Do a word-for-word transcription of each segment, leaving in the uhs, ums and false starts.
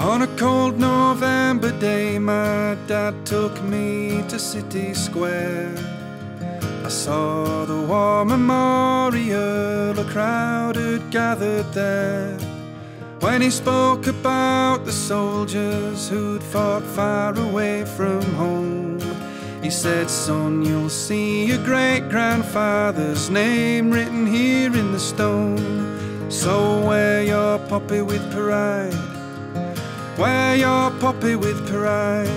On a cold November day, my dad took me to City Square. I saw the war memorial, a crowd had gathered there. When he spoke about the soldiers who'd fought far away from home, he said, "Son, you'll see your great-grandfather's name written here in the stone. So wear your poppy with pride, wear your poppy with pride.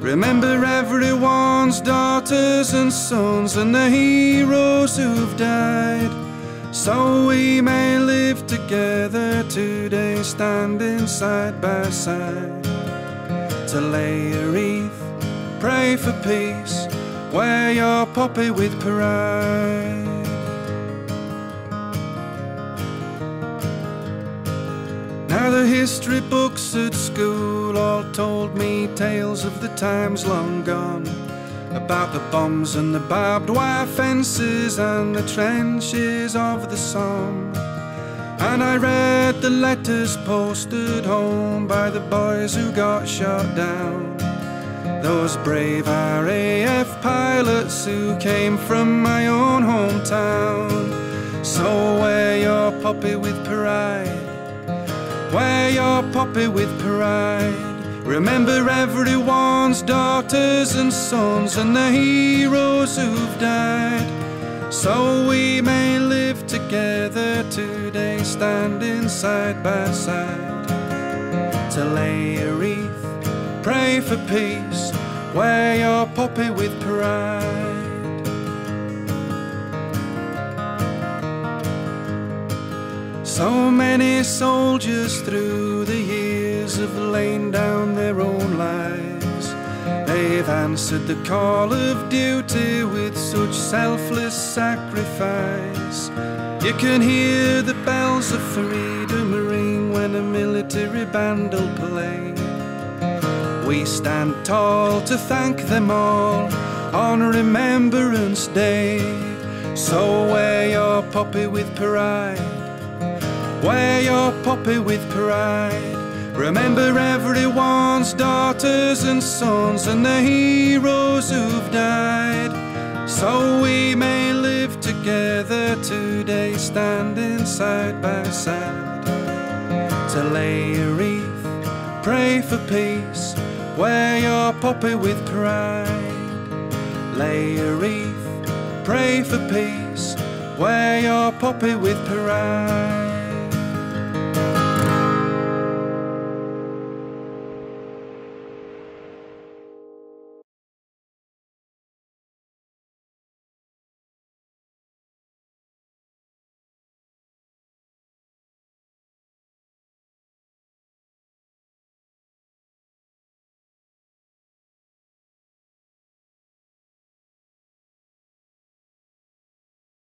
Remember everyone's daughters and sons and the heroes who've died, so we may live together today, standing side by side. To lay a wreath, pray for peace, wear your poppy with pride." Now the history books at school all told me tales of the times long gone, about the bombs and the barbed wire fences and the trenches of the Somme. And I read the letters posted home by the boys who got shot down, those brave R A F pilots who came from my own hometown. So wear your poppy with pride, wear your poppy with pride. Remember everyone's daughters and sons and the heroes who've died, so we may live together today, standing side by side. To lay a wreath, pray for peace, wear your poppy with pride. So many soldiers through the years have lain down their own lives. They've answered the call of duty with such selfless sacrifice. You can hear the bells of freedom ring when a military band'll play. We stand tall to thank them all on Remembrance Day. So wear your poppy with pride, wear your poppy with pride. Remember everyone's daughters and sons and the heroes who've died, so we may live together today, standing side by side. To lay a wreath, pray for peace, wear your poppy with pride. Lay a wreath, pray for peace, wear your poppy with pride.